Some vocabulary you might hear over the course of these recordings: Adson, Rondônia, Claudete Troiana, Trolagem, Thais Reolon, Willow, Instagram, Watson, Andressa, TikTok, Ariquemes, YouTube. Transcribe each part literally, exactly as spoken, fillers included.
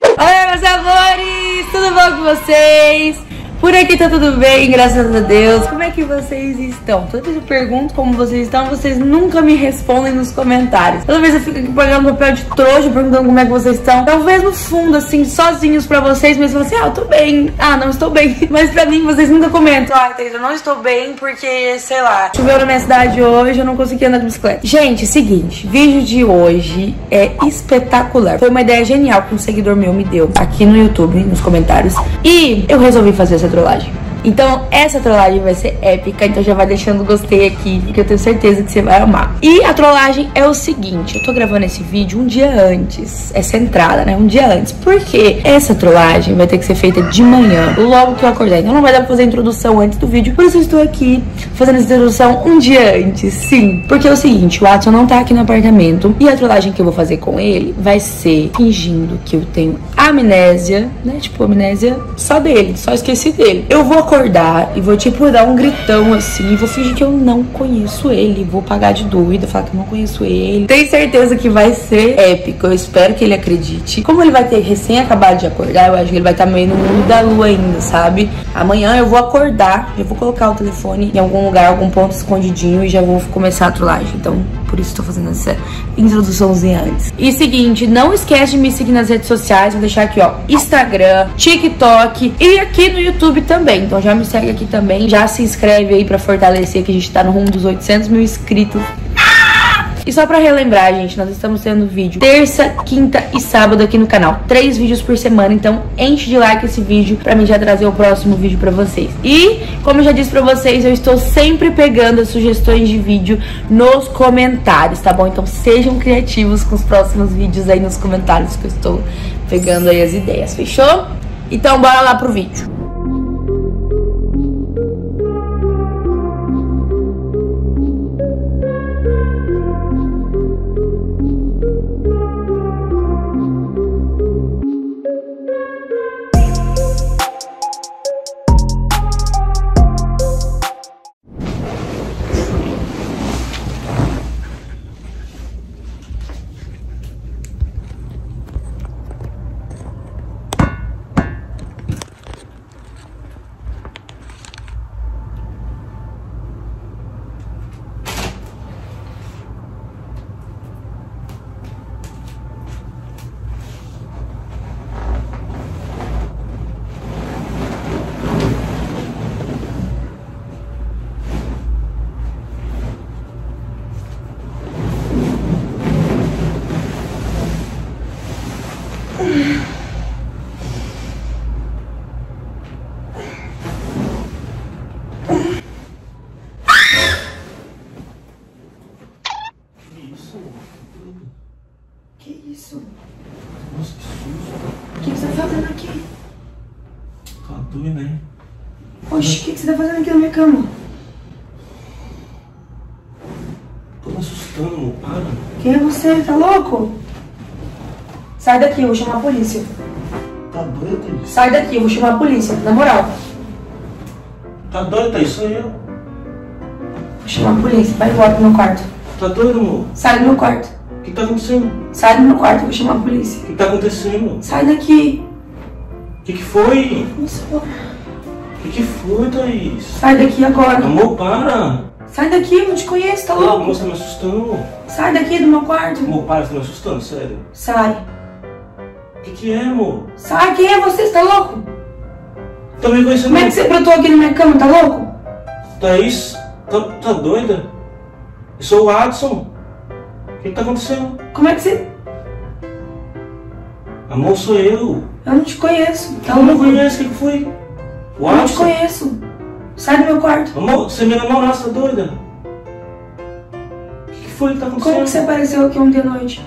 Olá, meus amores! Tudo bom com vocês? Por aqui tá tudo bem, graças a Deus. Como é que vocês estão? Toda vez eu pergunto como vocês estão, vocês nunca me respondem nos comentários. Toda vez eu fico aqui pagando papel de trouxa, perguntando como é que vocês estão. Talvez no fundo, assim, sozinhos pra vocês, mas assim, ah, eu tô bem. Ah, não estou bem. Mas pra mim, vocês nunca comentam. Ah, Thais, eu não estou bem porque, sei lá, choveu na minha cidade hoje, eu não consegui andar de bicicleta. Gente, seguinte, vídeo de hoje é espetacular. Foi uma ideia genial que um seguidor meu me deu aqui no YouTube, nos comentários. E eu resolvi fazer essa trollagem. Então essa trollagem vai ser épica, então já vai deixando o gostei aqui, porque eu tenho certeza que você vai amar. E a trollagem é o seguinte, eu tô gravando esse vídeo um dia antes, essa entrada, né, um dia antes, porque essa trollagem vai ter que ser feita de manhã, logo que eu acordar, então não vai dar pra fazer a introdução antes do vídeo, por isso eu estou aqui fazendo essa introdução um dia antes, sim. Porque é o seguinte, o Adson não tá aqui no apartamento, e a trollagem que eu vou fazer com ele vai ser fingindo que eu tenho amnésia, né, tipo amnésia só dele, só esqueci dele. Eu vou acordar e vou tipo dar um gritão assim, vou fingir que eu não conheço ele, vou pagar de doida, falar que eu não conheço ele. Tenho certeza que vai ser épico, eu espero que ele acredite. Como ele vai ter recém acabado de acordar, eu acho que ele vai estar meio no mundo da lua ainda, sabe? Amanhã eu vou acordar, eu vou colocar o telefone em algum lugar, algum ponto escondidinho e já vou começar a trollagem, então por isso tô fazendo essa introduçãozinha antes. E seguinte, não esquece de me seguir nas redes sociais, vou deixar aqui ó, Instagram, TikTok e aqui no YouTube também, então já me segue aqui também, já se inscreve aí pra fortalecer que a gente tá no rumo dos oitocentos mil inscritos. E só pra relembrar, gente, nós estamos tendo vídeo terça, quinta e sábado aqui no canal. Três vídeos por semana, então enche de like esse vídeo pra mim já trazer o próximo vídeo pra vocês. E, como eu já disse pra vocês, eu estou sempre pegando as sugestões de vídeo nos comentários, tá bom? Então sejam criativos com os próximos vídeos aí nos comentários que eu estou pegando aí as ideias, fechou? Então bora lá pro vídeo. Oxe, o que, que você tá fazendo aqui na minha cama? Tô me assustando, meu pai. Quem é você? Tá louco? Sai daqui, eu vou chamar a polícia. Tá doido, Thaís? Sai daqui, eu vou chamar a polícia, na moral. Tá doido, Thaís? Sou eu. Vou chamar a polícia, vai embora pro meu quarto. Tá doido, amor? Sai do meu quarto. O que tá acontecendo? Sai do meu quarto, eu vou chamar a polícia. O que tá acontecendo? Sai daqui. O que, que foi? Nossa, porra. O que, que foi, Thaís? Sai daqui agora. Amor, para. Sai daqui, eu não te conheço, tá louco? Amor, você me assustou. Sai daqui do meu quarto. Amor, para, você me assustando, sério. Sai. O que, que é, amor? Sai, quem é você? Você tá louco? Tô me conhecendo. Como é que você brotou aqui na minha cama, tá louco? Thaís, tá, tá doida? Eu sou o Adson. O que, que tá acontecendo? Como é que você... Amor, sou eu. Eu não te conheço. Tá eu não conheço, o que foi? O eu não te conheço. Sai do meu quarto. Amor, você me namorou, você é doida? O que, que foi que tá acontecendo? Como que você apareceu aqui ontem à noite?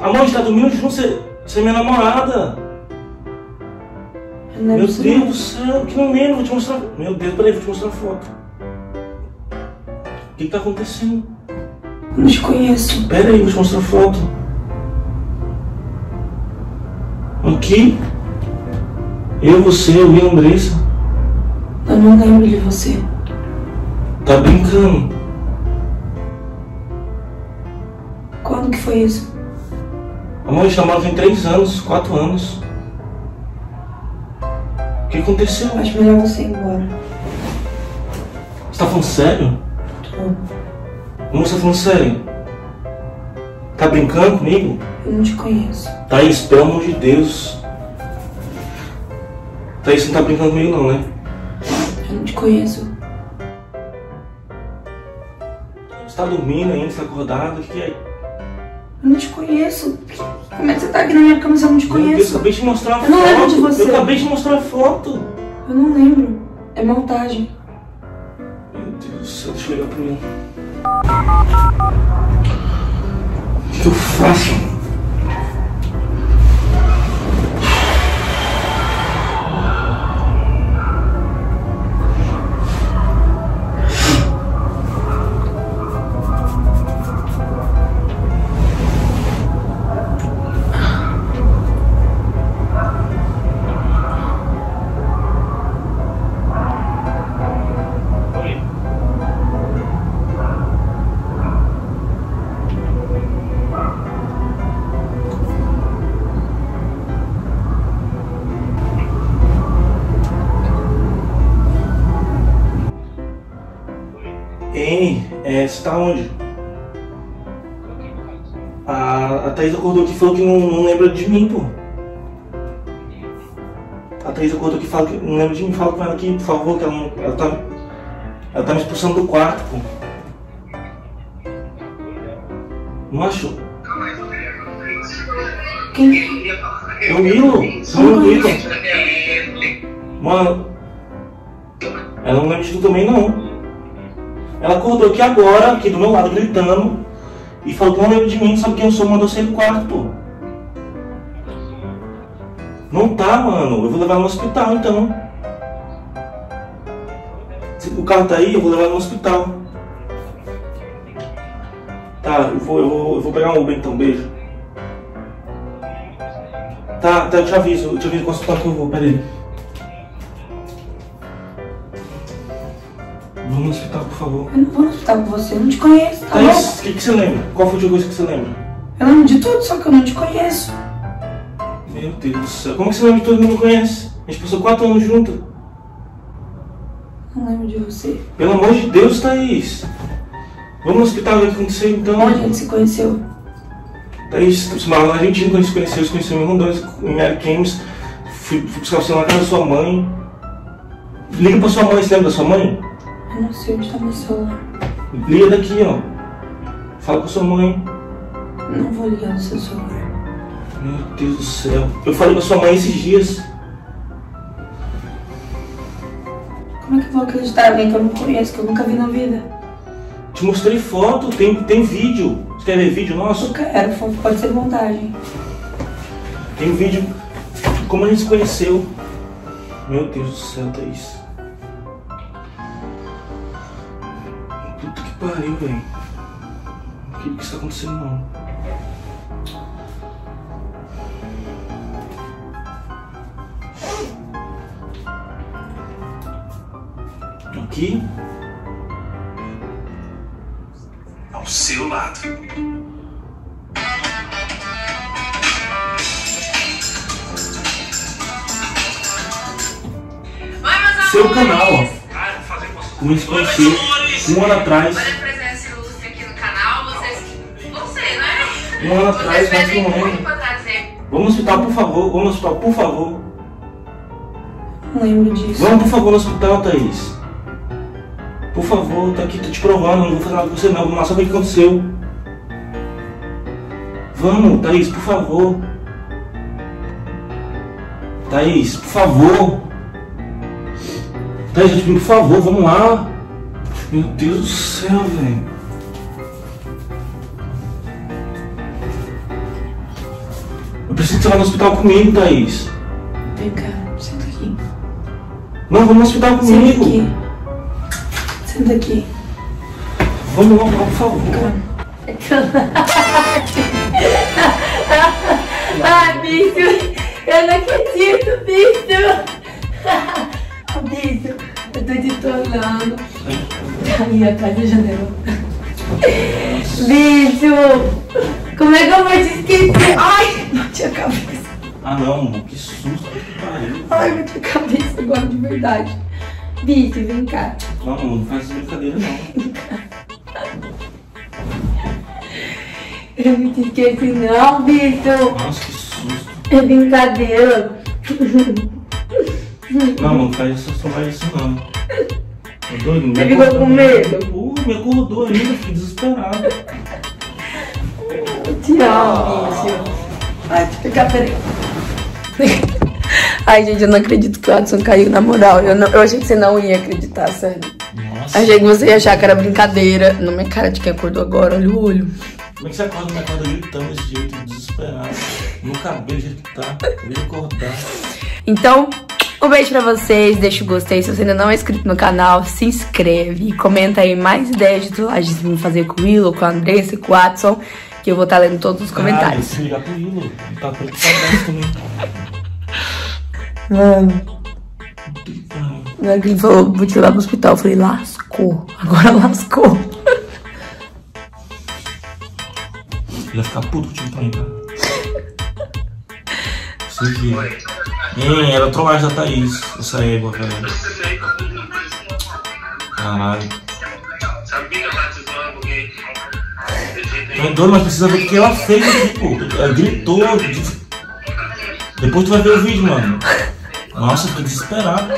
Amor, a gente tá dormindo junto, você, você é minha namorada. Meu Deus do céu, que não lembro, vou te mostrar. Meu Deus, peraí, vou te mostrar a foto. O que, que tá acontecendo? Eu não te conheço. Peraí, vou te mostrar a foto. Aqui. Eu, você, eu e a Andressa. Eu não lembro de você. Tá brincando? Quando que foi isso? Amor, chamamos em três anos, quatro anos. O que aconteceu? Acho melhor você ir embora. Você tá falando sério? Tô. Amor, você tá falando sério? Tá brincando comigo? Eu não te conheço. Thaís, pelo amor de Deus. Thaís, você não tá brincando comigo não, né? Eu não te conheço. Você tá dormindo ainda, você tá acordado, o que que é? Eu não te conheço. Como é que você tá aqui na minha cama se eu não te conheço? Eu acabei de mostrar a foto. Eu não lembro de você. Eu acabei de mostrar a foto. Eu não lembro. É montagem. Meu Deus do céu, deixa eu olhar pra mim. O que eu faço? Ei, é, você tá onde? A, a Thaís acordou aqui e falou que não, não lembra de mim, pô. A Thaís acordou aqui e falou que não lembra de mim. Fala com ela aqui, por favor, que ela, não, ela, tá, ela tá me expulsando do quarto, pô. Não achou? Quem? É o Willow. Não, o Willow. Mano, ela não lembra de tudo também, não. Ela acordou aqui agora, aqui do meu lado, gritando, e falou que não lembra de mim, sabe quem eu sou, mandou sair do quarto, pô. Não tá, mano. Eu vou levar ela no hospital, então. Se o carro tá aí, eu vou levar ela no hospital. Tá, eu vou, eu vou, eu vou pegar um Uber, então. Beijo. Tá, tá, eu te aviso. Eu te aviso qual hospital que eu vou, peraí. Vamos no hospital, por favor. Eu não vou no hospital com você, eu não te conheço, tá bom? O que que você lembra? Qual foi o coisa que você lembra? Eu lembro de tudo, só que eu não te conheço. Meu Deus do céu. Como que você lembra de tudo e não me conhece? A gente passou quatro anos juntos. Não lembro de você. Pelo amor de Deus, Thaís. Vamos no hospital ver o que aconteceu, então. Onde a gente se conheceu? Thaís, a gente não se conheceu, se conheceu em Rondônia, em Ariquemes. Fui, fui buscar você na casa da sua mãe. Liga pra sua mãe, você lembra da sua mãe? Eu não sei onde tá meu celular. Liga daqui, ó. Fala com sua mãe. Não vou ligar no seu celular. Meu Deus do céu. Eu falei com sua mãe esses dias. Como é que eu vou acreditar em alguém que eu não conheço, que eu nunca vi na vida? Te mostrei foto, tem, tem vídeo. Você quer ver vídeo nosso? Eu quero, pode ser montagem. Tem um vídeo de como a gente se conheceu. Meu Deus do céu, Thaís. Puta que pariu, velho. O que que está acontecendo, não? Aqui. Ao seu lado. Seu canal, ó. Como se conhecer. Um ano atrás. Olha a presença ilustre aqui no canal, vocês. Você, né? Um ano atrás, mas não lembro. Vamos no hospital, por favor. Vamos no hospital, por favor. Não lembro disso. Vamos, por favor, no hospital, Thaís. Por favor, tá aqui, tô te provando. Não vou fazer nada com você, não. Vamos lá saber o que aconteceu. Vamos, Thaís, por favor. Thaís, por favor. Thaís, eu te digo, por favor, vamos lá. Meu Deus do céu, velho. Eu preciso que você vá no hospital comigo, Thaís. Vem cá, senta aqui. Não, vamos no hospital comigo. Senta aqui. Senta aqui. Vamos logo, por favor. Ah, bicho. Eu não acredito, bicho. Bicho, eu tô te tornando. Ai, a Cade já deu. Bicho! Como é que eu vou te esquecer? Ai! Bati a cabeça. Ah não, mano, que susto que pariu. Ai, bati a cabeça agora de verdade. Bicho, vem cá. Não, não, não faz brincadeira não. Vem cá. Eu não te esqueci não, bicho. Nossa, que susto. É brincadeira. Não, não faz isso não. Doido, você ficou com medo? Pô, me acordou ainda, fiquei desesperado. Tchau, ah. bicho. Ai, deixa eu pegar, peraí. Ai, gente, eu não acredito que o Adson caiu, na moral. Eu, não, eu achei que você não ia acreditar, sério. Nossa. Achei que você ia achar que era brincadeira. Não, minha cara de quem acordou agora, olha o olho. Como é que você acorda, me acorda gritando desse jeito, desesperado? No cabelo de que tá, eu acordar. Então... um beijo pra vocês, deixa o gostei, se você ainda não é inscrito no canal, se inscreve e comenta aí mais ideias de trollagens pra me fazer com o Willow, com a Andressa e com o Watson, que eu vou estar lendo todos os comentários. Ah, se ligar pro Willow, tá preocupado comigo. Mano, na hora que ele falou, vou te levar pro hospital, eu falei, lascou, agora lascou. Ele vai ficar puto que tinha que tá. Hum, era trollagem da Thaís, essa égua, velho. Caralho. É doido, mas precisa ver o que ela fez aqui, pô. Ela gritou. Depois tu vai ver o vídeo, mano. Nossa, tô desesperado.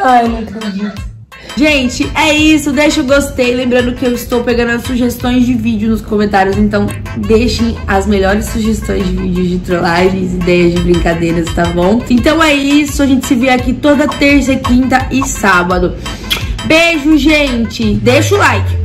Ai, não acredito. Gente, é isso, deixa o gostei, lembrando que eu estou pegando as sugestões de vídeo nos comentários, então deixem as melhores sugestões de vídeos de trollagens, ideias de brincadeiras, tá bom? Então é isso, a gente se vê aqui toda terça, quinta e sábado. Beijo, gente! Deixa o like!